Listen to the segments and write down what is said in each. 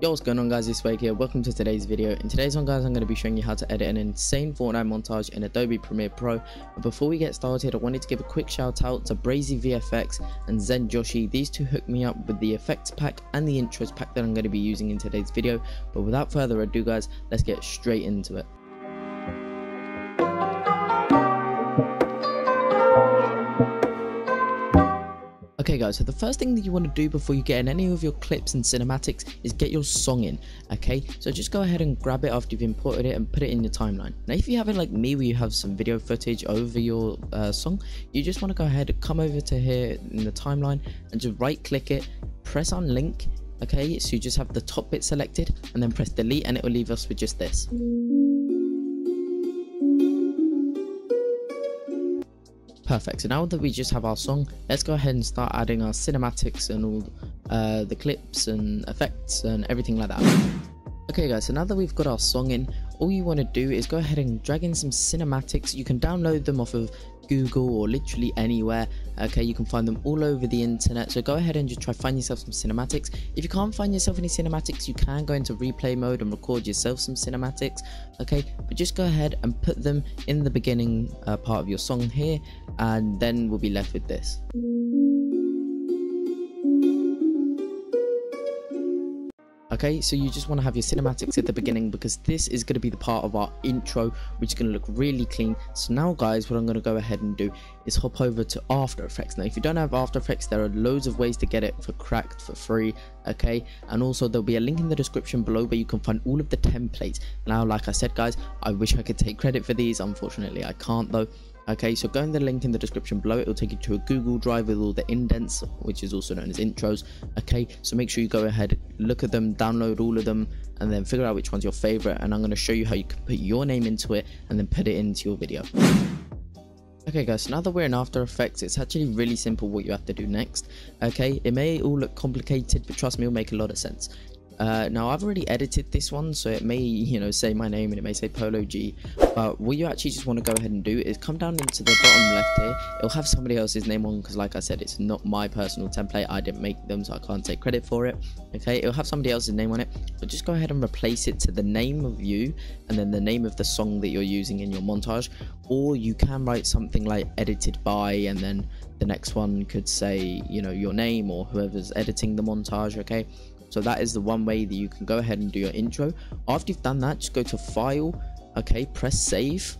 Yo, what's going on guys, it's WxKe here. Welcome to today's video. In today's one guys, I'm going to be showing you how to edit an insane Fortnite montage in Adobe Premiere Pro. But before we get started, I wanted to give a quick shout out to Brazy VFX and Zen Joshi. These two hooked me up with the effects pack and the intros pack that I'm going to be using in today's video. But without further ado guys, let's get straight into it. Okay guys, so the first thing that you want to do before you get in any of your clips and cinematics is get your song in, okay? So just go ahead and grab it after you've imported it and put it in your timeline. Now if you have it like me where you have some video footage over your song, you just want to go ahead and come over to here in the timeline and just right click it, press on link, okay? So you just have the top bit selected and then press delete and it will leave us with just this. Perfect, so now that we just have our song, let's go ahead and start adding our cinematics and all the clips and effects and everything like that. Okay guys, so now that we've got our song in, all you want to do is go ahead and drag in some cinematics. You can download them off of Google or literally anywhere, okay? You can find them all over the internet, so go ahead and just try find yourself some cinematics. If you can't find yourself any cinematics, you can go into replay mode and record yourself some cinematics, okay? But just go ahead and put them in the beginning part of your song here, and then we'll be left with this. Okay, so you just want to have your cinematics at the beginning because this is going to be the part of our intro which is going to look really clean. So now guys, what I'm going to go ahead and do is hop over to After Effects. Now if you don't have After Effects, there are loads of ways to get it for cracked for free, okay? And also there'll be a link in the description below where you can find all of the templates. Now like I said guys, I wish I could take credit for these, unfortunately I can't though. Okay, so go in the link in the description below, it will take you to a Google Drive with all the indents, which is also known as intros, okay? So make sure you go ahead, look at them, download all of them, and then figure out which one's your favorite, and I'm going to show you how you can put your name into it and then put it into your video. Okay guys, so now that we're in After Effects, it's actually really simple what you have to do next, okay? It may all look complicated, but trust me, it'll make a lot of sense. Now I've already edited this one, so it may, you know, say my name and it may say Polo G, but what you actually just want to go ahead and do is come down into the bottom left here. It'll have somebody else's name on because like I said, it's not my personal template, I didn't make them so I can't take credit for it, okay? It'll have somebody else's name on it, but just go ahead and replace it to the name of you and then the name of the song that you're using in your montage, or you can write something like edited by and then the next one could say, you know, your name or whoever's editing the montage, okay? So that is the one way that you can go ahead and do your intro. After you've done that, just go to File, okay, press Save,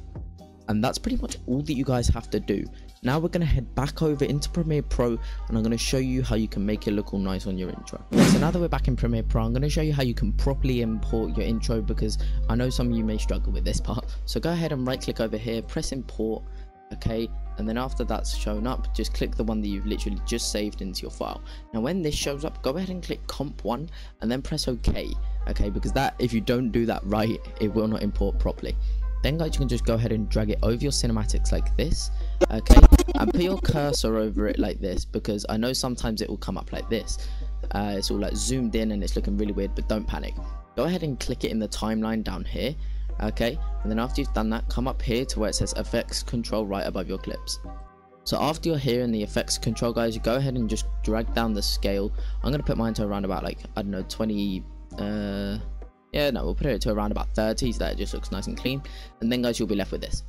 and that's pretty much all that you guys have to do. Now we're going to head back over into Premiere Pro, and I'm going to show you how you can make it look all nice on your intro. So now that we're back in Premiere Pro, I'm going to show you how you can properly import your intro, because I know some of you may struggle with this part. So go ahead and right click over here, press Import, okay, and then after that's shown up, just click the one that you've literally just saved into your file. Now when this shows up, go ahead and click comp1 and then press OK, okay, because that, if you don't do that right, it will not import properly. Then guys, you can just go ahead and drag it over your cinematics like this, okay, and put your cursor over it like this, because I know sometimes it will come up like this, it's all like zoomed in and it's looking really weird, but don't panic. Go ahead and click it in the timeline down here, okay, and then after you've done that, come up here to where it says effects control right above your clips. So after you're here in the effects control guys, you go ahead and just drag down the scale. I'm going to put mine to around about like, I don't know, 20, yeah, no, we'll put it to around about 30 so that it just looks nice and clean, and then guys, you'll be left with this.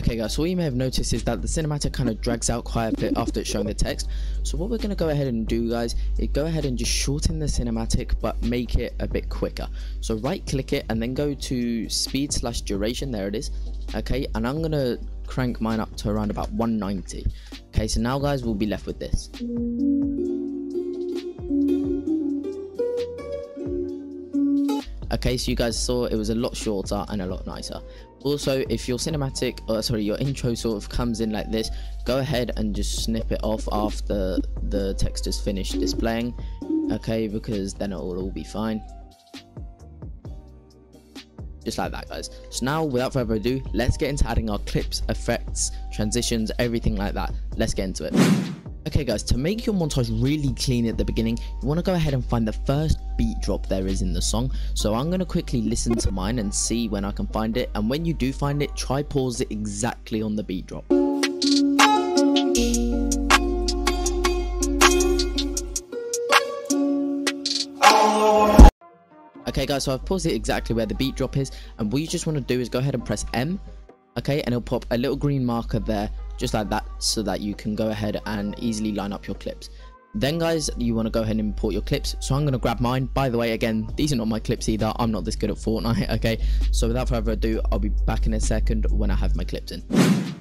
Okay guys, so what you may have noticed is that the cinematic kind of drags out quite a bit after it's showing the text. So what we're going to go ahead and do guys, is go ahead and just shorten the cinematic but make it a bit quicker. So right click it and then go to speed / duration, there it is, okay, and I'm going to crank mine up to around about 190. Okay, so now guys, we'll be left with this. Okay, so you guys saw it was a lot shorter and a lot nicer. Also, if your cinematic, or sorry, your intro sort of comes in like this, go ahead and just snip it off after the text is finished displaying, okay, because then it will all be fine. Just like that guys. So now without further ado, let's get into adding our clips, effects, transitions, everything like that. Let's get into it. Okay guys, to make your montage really clean at the beginning, you want to go ahead and find the first beat drop there is in the song. So I'm going to quickly listen to mine and see when I can find it, and when you do find it, try pause it exactly on the beat drop. Okay guys, so I've paused it exactly where the beat drop is, and what you just want to do is go ahead and press M, okay, and it'll pop a little green marker there, just like that, so that you can go ahead and easily line up your clips. Then guys, you want to go ahead and import your clips, so I'm going to grab mine. By the way, again, these are not my clips either, I'm not this good at Fortnite, okay, so without further ado, I'll be back in a second when I have my clips in.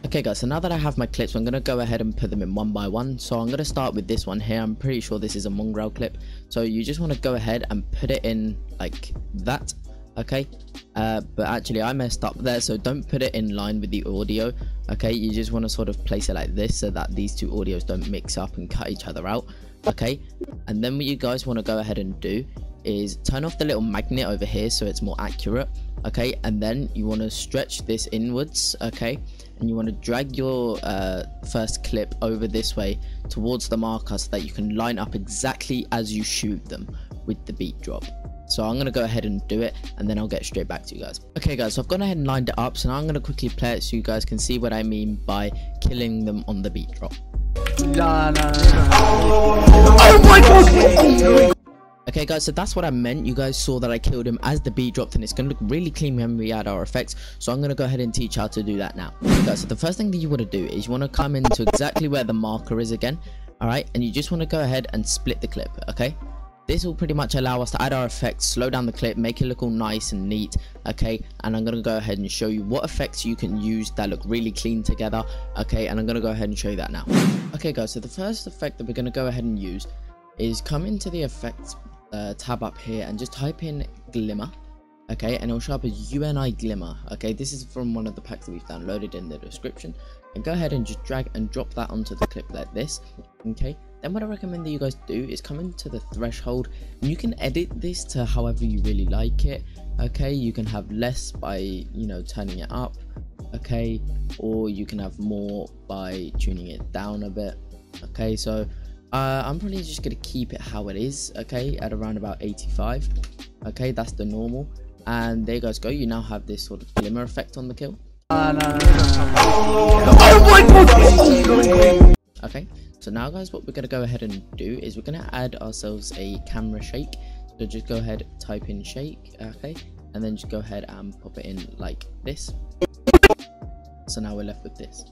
Okay guys, so now that I have my clips, I'm going to go ahead and put them in one by one. So I'm going to start with this one here. I'm pretty sure this is a Mongrel clip. So you just want to go ahead and put it in like that. Okay, but actually I messed up there, so don't put it in line with the audio. Okay, you just want to sort of place it like this so that these two audios don't mix up and cut each other out. Okay, and then what you guys want to go ahead and do is turn off the little magnet over here so it's more accurate. Okay, and then you want to stretch this inwards, okay, and you want to drag your first clip over this way towards the marker so that you can line up exactly as you shoot them with the beat drop. So I'm going to go ahead and do it, and then I'll get straight back to you guys. Okay guys, so I've gone ahead and lined it up, so now I'm going to quickly play it so you guys can see what I mean by killing them on the beat drop. Oh my god! Oh my. Okay guys, so that's what I meant. You guys saw that I killed him as the beat dropped, and it's going to look really clean when we add our effects. So I'm going to go ahead and teach how to do that now. Okay guys, so the first thing that you want to do is you want to come into exactly where the marker is again. Alright, and you just want to go ahead and split the clip, okay? This will pretty much allow us to add our effects, slow down the clip, make it look all nice and neat, okay? And I'm going to go ahead and show you what effects you can use that look really clean together, okay? And I'm going to go ahead and show you that now. Okay guys, so the first effect that we're going to go ahead and use is come into the effects tab up here and just type in Glimmer, okay? And it'll show up as UNI Glimmer, okay? This is from one of the packs that we've downloaded in the description. And go ahead and just drag and drop that onto the clip like this, okay? Then what I recommend that you guys do is come into the threshold, and you can edit this to however you really like it, okay? You can have less by, you know, turning it up, okay? Or you can have more by tuning it down a bit, okay? So I'm probably just going to keep it how it is, okay, at around about 85, okay? That's the normal, and there you guys go. You now have this sort of glimmer effect on the kill. Oh my god. Okay, so now guys, what we're going to go ahead and do is we're going to add ourselves a camera shake. So just go ahead, type in shake, okay, and then just go ahead and pop it in like this. So now we're left with this.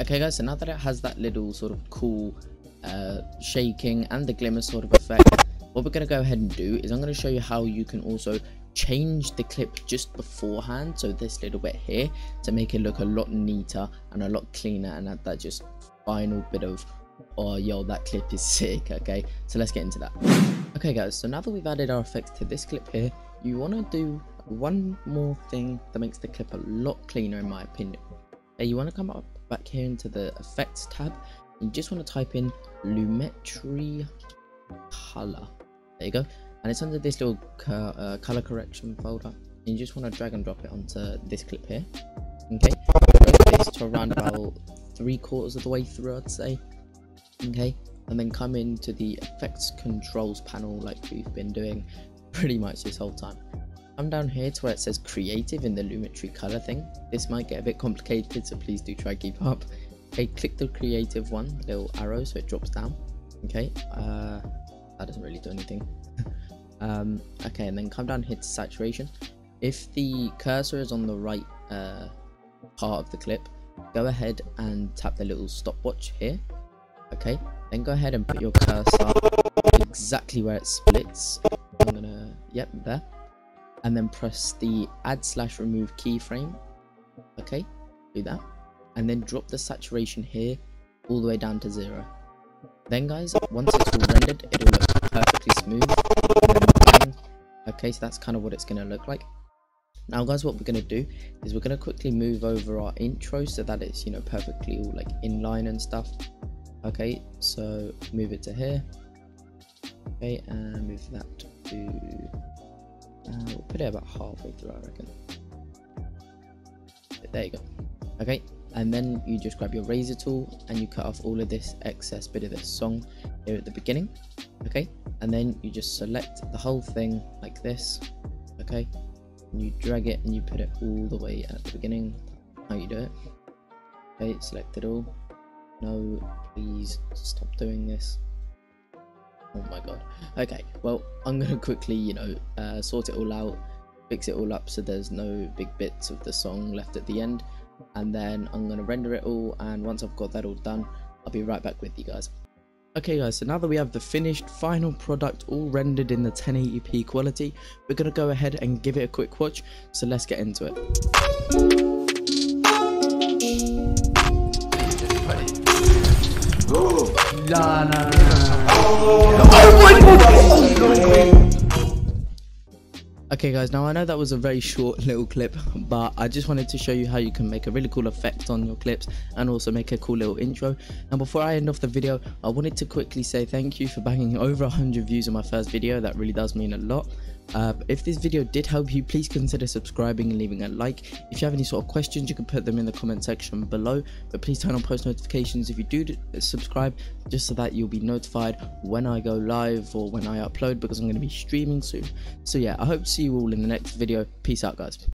Okay guys, so now that it has that little sort of cool shaking and the glimmer sort of effect, what we're going to go ahead and do is I'm going to show you how you can also change the clip just beforehand, so this little bit here, to make it look a lot neater and a lot cleaner, and add that just final bit of, oh yo, that clip is sick, okay? So let's get into that. Okay guys, so now that we've added our effects to this clip here, you want to do one more thing that makes the clip a lot cleaner in my opinion. Now you want to come up back here into the effects tab, and you just want to type in Lumetri Color. There you go, and it's under this little color correction folder, and you just want to drag and drop it onto this clip here, okay? Rotate to around about 3/4 of the way through, I'd say, okay? And then come into the effects controls panel like we've been doing pretty much this whole time. Come down here to where it says creative in the Lumetri Color thing. This might get a bit complicated, so please do try keep up, okay? Click the creative one, little arrow, so it drops down, okay? That doesn't really do anything. Okay, and then come down here to saturation. If the cursor is on the right part of the clip, go ahead and tap the little stopwatch here, okay? Then go ahead and put your cursor exactly where it splits. I'm gonna, yep, there, and then press the add slash remove keyframe, okay? Do that, and then drop the saturation here all the way down to 0. Then guys, once it's all rendered, it'll look perfectly smooth and okay? So that's kind of what it's going to look like. Now guys, what we're going to do is we're going to quickly move over our intro so that it's, you know, perfectly all like in line and stuff, okay? So move it to here, okay, and move that to we'll put it about halfway through, I reckon. There you go. Okay, and then you just grab your razor tool and you cut off all of this excess bit of this song here at the beginning. Okay, and then you just select the whole thing like this. Okay, and you drag it and you put it all the way at the beginning. How you do it. Okay, select it all. No, please stop doing this. Oh my god. Okay, well, I'm gonna quickly, you know, sort it all out, fix it all up so there's no big bits of the song left at the end, and then I'm gonna render it all, and once I've got that all done, I'll be right back with you guys. Okay guys, so now that we have the finished final product all rendered in the 1080p quality, we're gonna go ahead and give it a quick watch, so let's get into it. Okay guys, now I know that was a very short little clip, but I just wanted to show you how you can make a really cool effect on your clips and also make a cool little intro. And before I end off the video, I wanted to quickly say thank you for banging over 100 views on my first video. That really does mean a lot. If this video did help you, please consider subscribing and leaving a like. If you have any sort of questions, you can put them in the comment section below, but please turn on post notifications if you do subscribe, just so that you'll be notified when I go live or when I upload, because I'm going to be streaming soon. So yeah, I hope to see you all in the next video. Peace out guys.